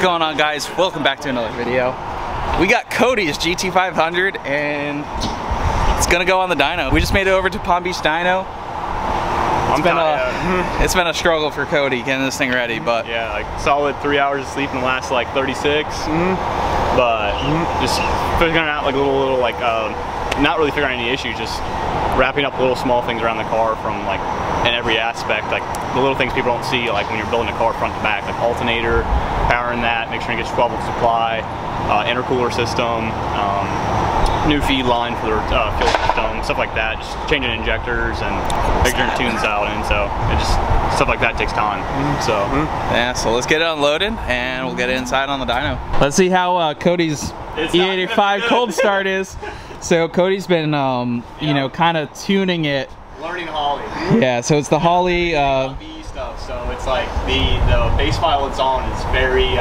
What's going on, guys? Welcome back to another video. We got Cody's GT500 and it's gonna go on the dyno. We just made it over to Palm Beach Dyno. It's been a struggle for Cody getting this thing ready, but yeah, like solid 3 hours of sleep in the last like 36. But just figuring out like little like not really figuring out any issues, just wrapping up little small things around the car from like in every aspect, like the little things people don't see, like when you're building a car front to back, like alternator, powering that, make sure you get 12-volt supply, intercooler system, new feed line for the fuel system, stuff like that, just changing injectors and making sure tunes out, and so it just stuff like that takes time. So yeah, so let's get it unloaded and we'll get it inside on the dyno. Let's see how Cody's E85 cold start is. So Cody's been, you know, kind of tuning it. Learning Holley. Yeah, so it's the Holley. LB stuff. So it's like the base file it's on is very,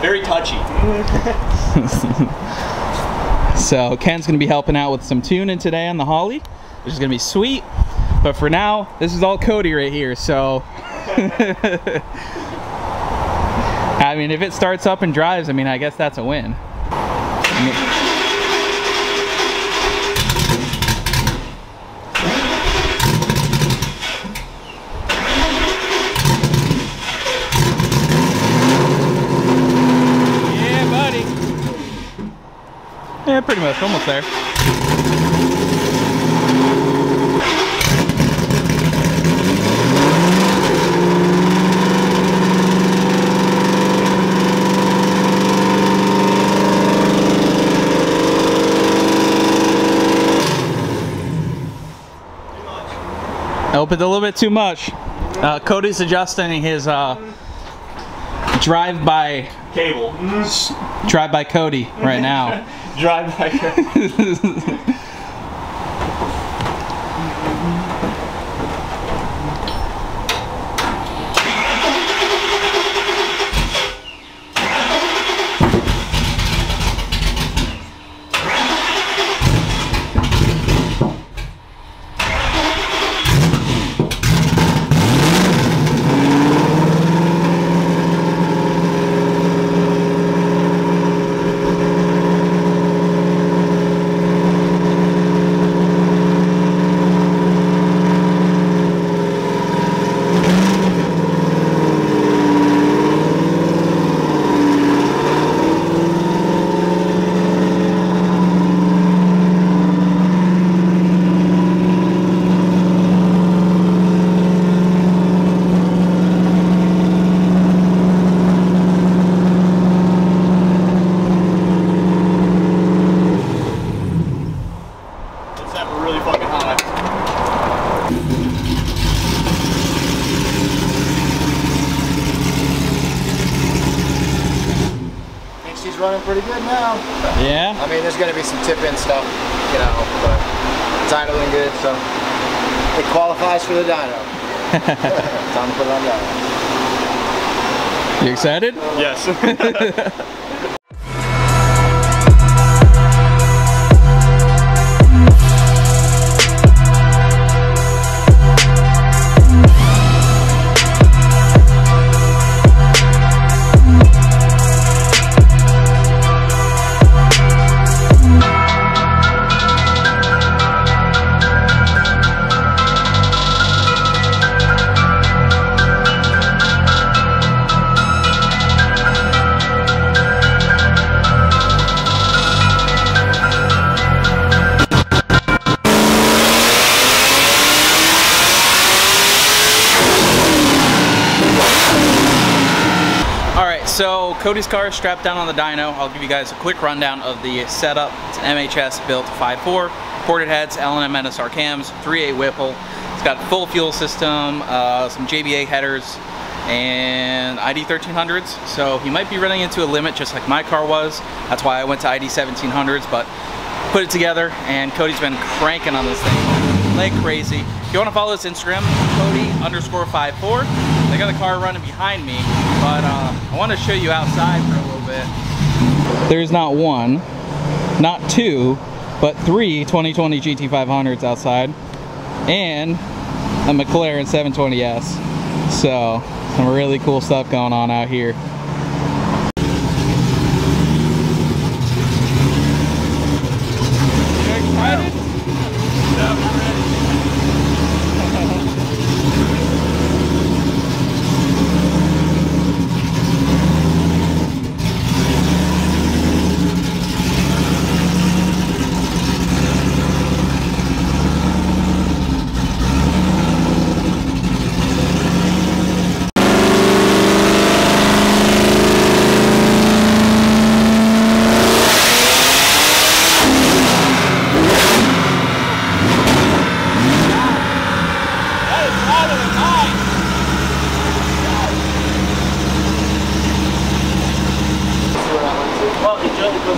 very touchy. So Ken's gonna be helping out with some tuning today on the Holley, which is gonna be sweet. But for now, this is all Cody right here. So. I mean, if it starts up and drives, I mean, I guess that's a win. Yeah, buddy. Yeah, pretty much, almost there. Opened a little bit too much. Cody's adjusting his drive-by cable. Drive-by Cody right now. Drive-by Cody. Running pretty good now. Yeah. I mean, there's going to be some tip-in stuff, you know, but it's idling good, so it qualifies for the dyno. Time to put it on dyno. You excited? Yes. So Cody's car is strapped down on the dyno. I'll give you guys a quick rundown of the setup. It's an MHS built 5.4, ported heads, L&M NSR cams, 3.8 Whipple. It's got full fuel system, some JBA headers, and ID 1300s. So you might be running into a limit just like my car was. That's why I went to ID 1700s, but put it together and Cody's been cranking on this thing like crazy. If you want to follow his Instagram, Cody_54. I got a car running behind me, but I want to show you outside for a little bit. There's not one, not two, but three 2020 GT500s outside, and a McLaren 720S. So Some really cool stuff going on out here.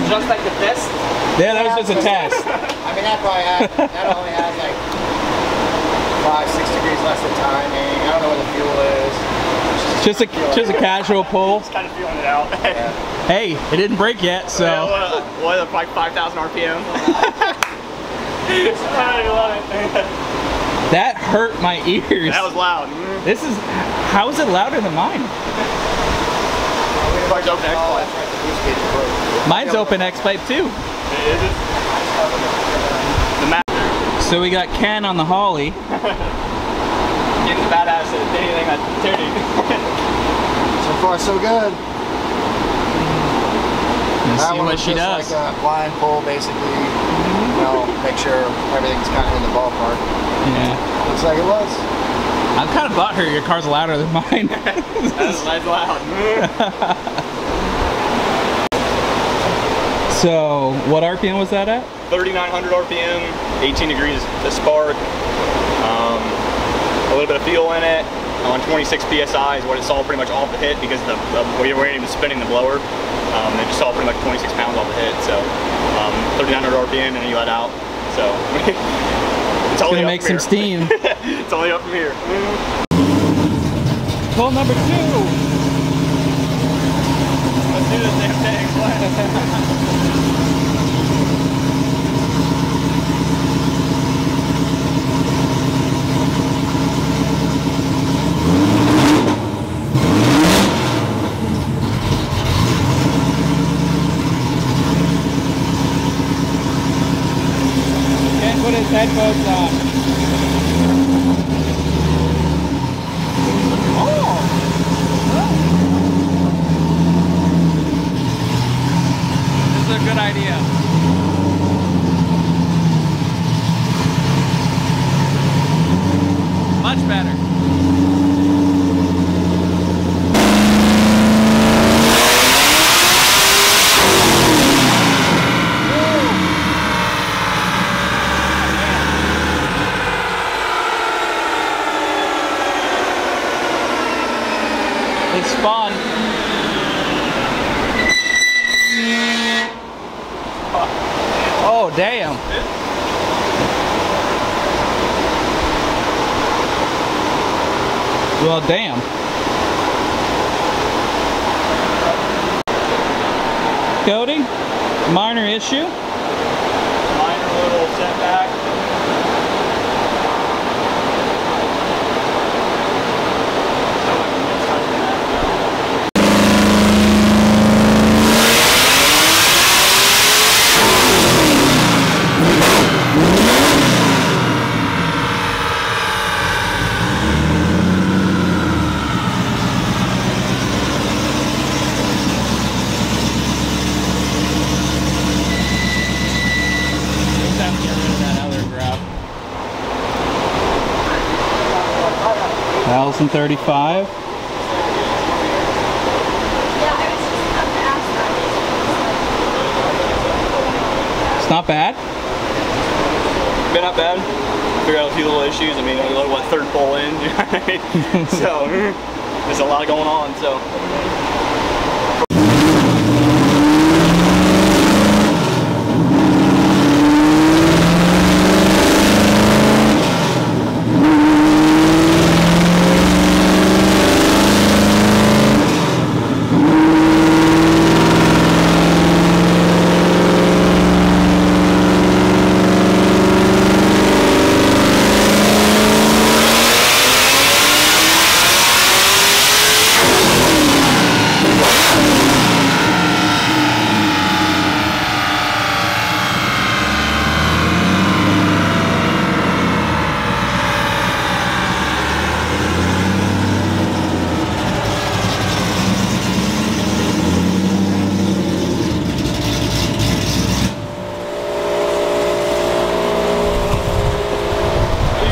Just like the test? Yeah, that was just a test. I mean, that probably had, that only has like 5-6 degrees less of timing. I don't know where the fuel is. Just a casual pull. Just kind of feeling it out. Yeah. Hey, it didn't break yet, so. What, like 5,000 RPM? I love it. That hurt my ears. That was loud. Mm-hmm. This is, how is it louder than mine? Mine's open X-pipe. Mine's open X-pipe too. So we got Ken on the Holley. Getting the badass at anything I do. So far so good. Let's see what she does. It's like a blind pull basically. You know, make sure everything's kind of in the ballpark. Yeah. Looks like it was. I'm kind of butthurt your car's louder than mine. That's loud. So, what RPM was that at? 3,900 RPM, 18 degrees to spark, a little bit of fuel in it, on 26 PSI is what it saw pretty much off the hit because we weren't even spinning the blower. It just saw pretty much 26 pounds off the hit, so 3,900 RPM and then you let out, so. It's gonna make some steam. It's only up from here. Pull number 2. Let's do this damn thing. Can't put his headphones on. It's fun. Oh, damn. Well, damn. Cody, minor issue? Minor little setback. Allison 35. It's not bad. But not bad. Figured out a few little issues. I mean, you know what, third pull in. Right? So there's a lot going on. So.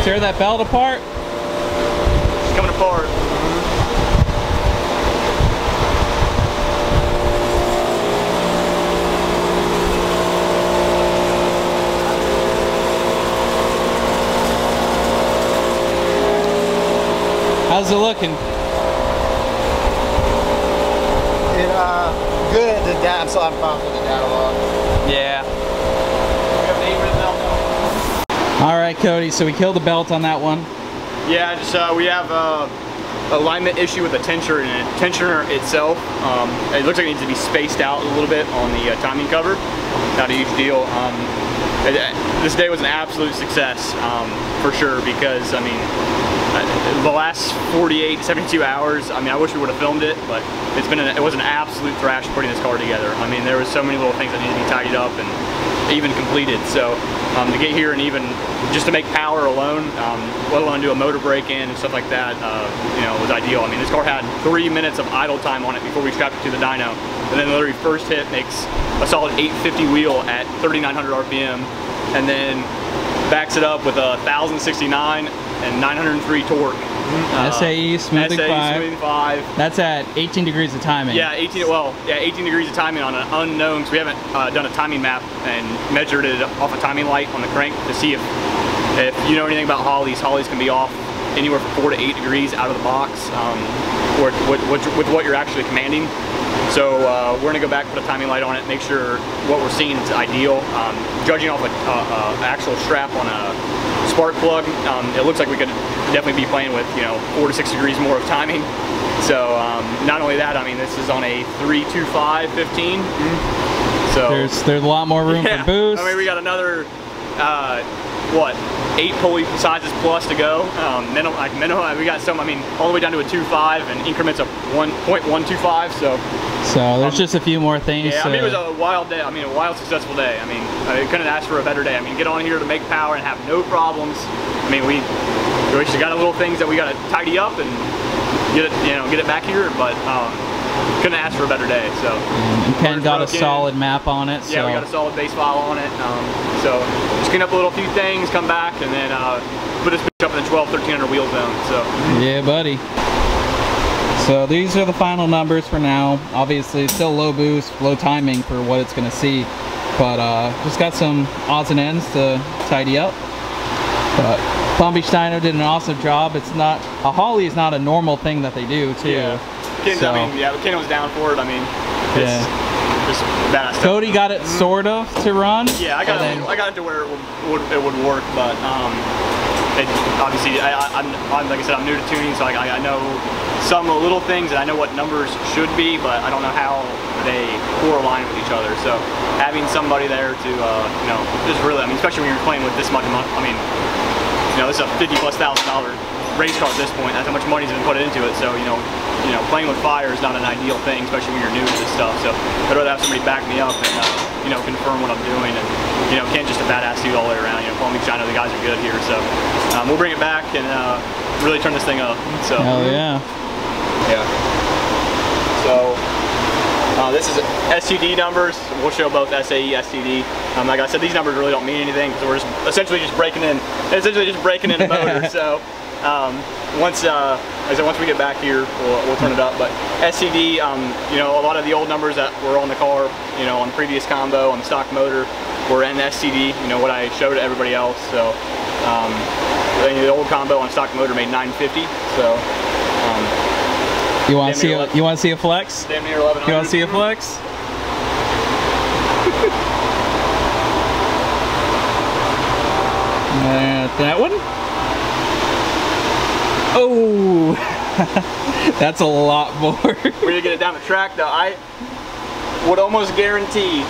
tear that belt apart? It's coming apart. How's it looking? Good. I'm still having problems with the dialogue. Yeah. We have an 8-ring belt now. All right, Cody. So we killed the belt on that one. Yeah. Just we have alignment issue with the tensioner in it. Tensioner itself. It looks like it needs to be spaced out a little bit on the timing cover. Not a huge deal. This day was an absolute success for sure, because I mean, the last 48, 72 hours, I mean, I wish we would have filmed it, but it's been it was an absolute thrash putting this car together. I mean, there was so many little things that needed to be tidied up and even completed. So to get here and even just to make power alone, let alone do a motor break-in and stuff like that, you know, was ideal. I mean, this car had 3 minutes of idle time on it before we strapped it to the dyno, and then the very first hit makes a solid 850 wheel at 3,900 RPM, and then backs it up with a 1,069 and 903 torque. SAE smoothing 5. That's at 18 degrees of timing. Yeah, 18 degrees of timing on an unknown, because we haven't done a timing map and measured it off a timing light on the crank to see if you know anything about Holleys. Holleys can be off anywhere from 4 to 8 degrees out of the box with what you're actually commanding. So we're gonna go back, put a timing light on it, make sure what we're seeing is ideal. Judging off an actual strap on a spark plug, it looks like we could definitely be playing with, you know, 4 to 6 degrees more of timing. So not only that, I mean, this is on a 325/15. So there's a lot more room for boost. I mean, we got another what, 8 pulley sizes plus to go. We got some, I mean, all the way down to a 2.5 and increments of 1.125. So there's just a few more things. Yeah, I mean, it was a wild day. I mean, a wild successful day. I mean, I couldn't ask for a better day. I mean, get on here to make power and have no problems. I mean, we just got little things that we got to tidy up and get it back here, but couldn't ask for a better day. So and Ken got a solid map on it. Yeah, so we got a solid base file on it. So just clean up a little few things, come back, and then put this bitch up in the 12-1300 wheel zone. So yeah, buddy. So these are the final numbers for now. Obviously, still low boost, low timing for what it's going to see, but just got some odds and ends to tidy up. But Palm Beach Dyno did an awesome job. It's not a Holley, is not a normal thing that they do too. Yeah. So, I mean, yeah, Ken was down for it. I mean, it's just badass stuff. Cody got it sort of to run. Yeah, I got it to where it would work, but obviously, like I said, I'm new to tuning, so I know some little things, and I know what numbers should be, but I don't know how they align with each other. So having somebody there to, you know, just really, I mean, especially when you're playing with this much money, I mean, you know, this is a $50,000+ race car at this point. That's how much money's been put into it. So you know, playing with fire is not an ideal thing, especially when you're new to this stuff. So I'd rather have somebody back me up and you know, confirm what I'm doing. And you know, Ken's just a badass dude all the way around. You know, Paul McShiner, the guys are good here. So we'll bring it back and really turn this thing up. So hell yeah, So this is STD numbers. We'll show both SAE, STD. Like I said, these numbers really don't mean anything. So we're just essentially just breaking in a motor. So. Once we get back here, we'll turn it up. But SCD, you know, a lot of the old numbers that were on the car, you know, on previous combo, on the stock motor, were in SCD, you know, what I showed everybody else. So the old combo on stock motor made 950. So you want to see a flex? Damn near 1100. You want to see a flex? That one. Oh, that's a lot more. We're gonna get it down the track though. I would almost guarantee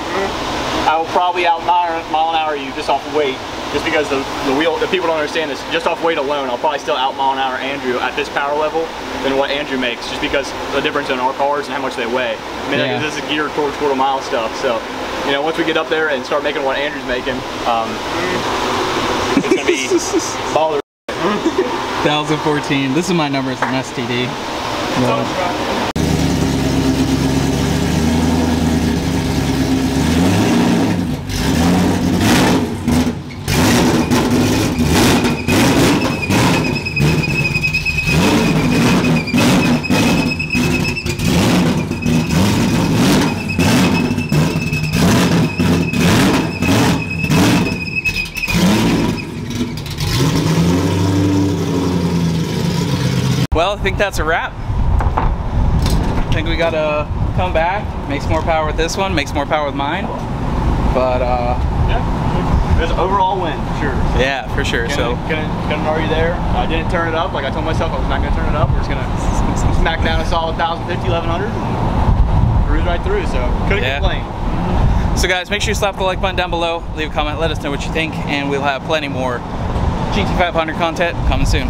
I will probably out mile an hour you just off weight, just because the wheel. If people don't understand this, just off weight alone, I'll probably still out mile an hour Andrew at this power level than what Andrew makes, just because the difference in our cars and how much they weigh. I mean, yeah, this is geared towards quarter-mile stuff. So you know, once we get up there and start making what Andrew's making, it's gonna be baller. 2014. This is my numbers from STD. Wow. Well, I think that's a wrap. I think we gotta come back, make some more power with this one, make some more power with mine. But yeah, it was an overall win, sure. So yeah, for sure. Ken and already there. I didn't turn it up. Like I told myself, I was not gonna turn it up. We're just gonna smack down a solid 1,050, 1,100, and cruise right through. So couldn't complain. So guys, make sure you slap the like button down below, leave a comment, let us know what you think, and we'll have plenty more GT500 content coming soon.